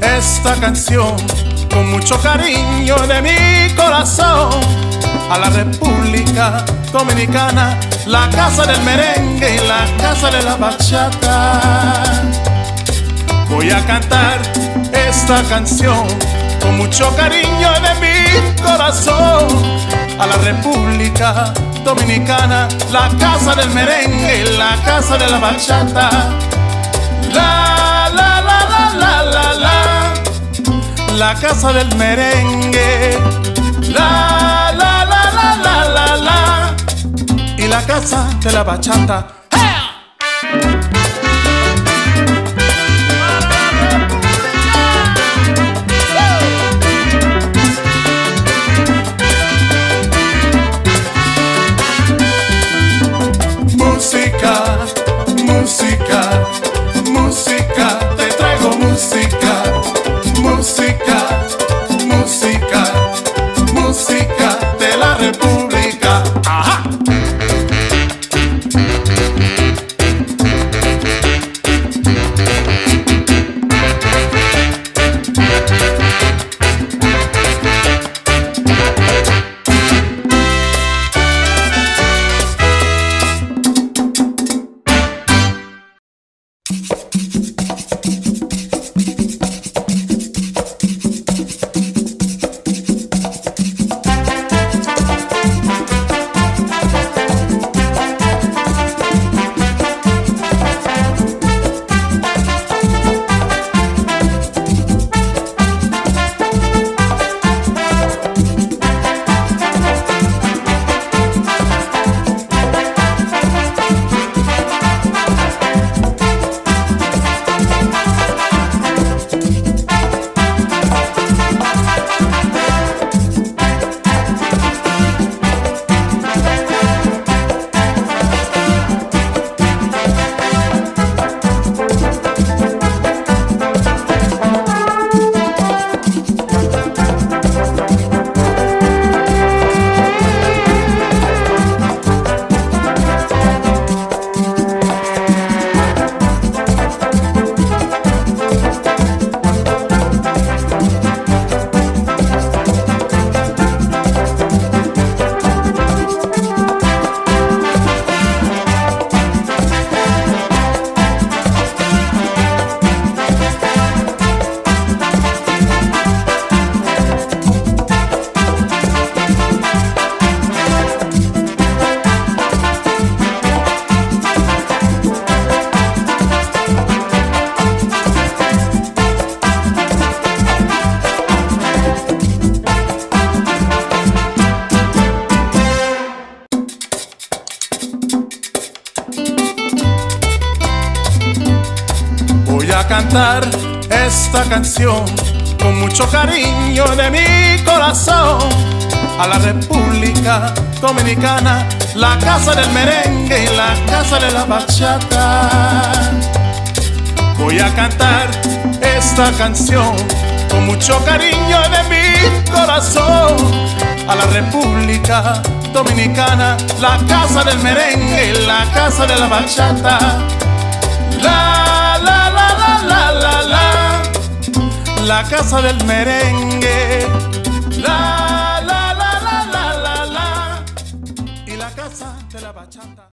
Esta canción con mucho cariño de mi corazón a la República Dominicana, la casa del merengue y la casa de la bachata. Voy a cantar esta canción con mucho cariño de mi corazón a la República Dominicana, la casa del merengue y la casa de la bachata. La casa del merengue, la, la, la, la, la, la, la, y la casa de la bachata. ¡Hey! Música, música, música, te traigo música. Música, música, música de la República. Ajá. a cantar esta canción con mucho cariño de mi corazón a la República Dominicana, la casa del merengue y la casa de la bachata. Voy a cantar esta canción con mucho cariño de mi corazón a la República Dominicana, la casa del merengue y la casa de la bachata. La, la, la, la, la, la, la, la casa del merengue. La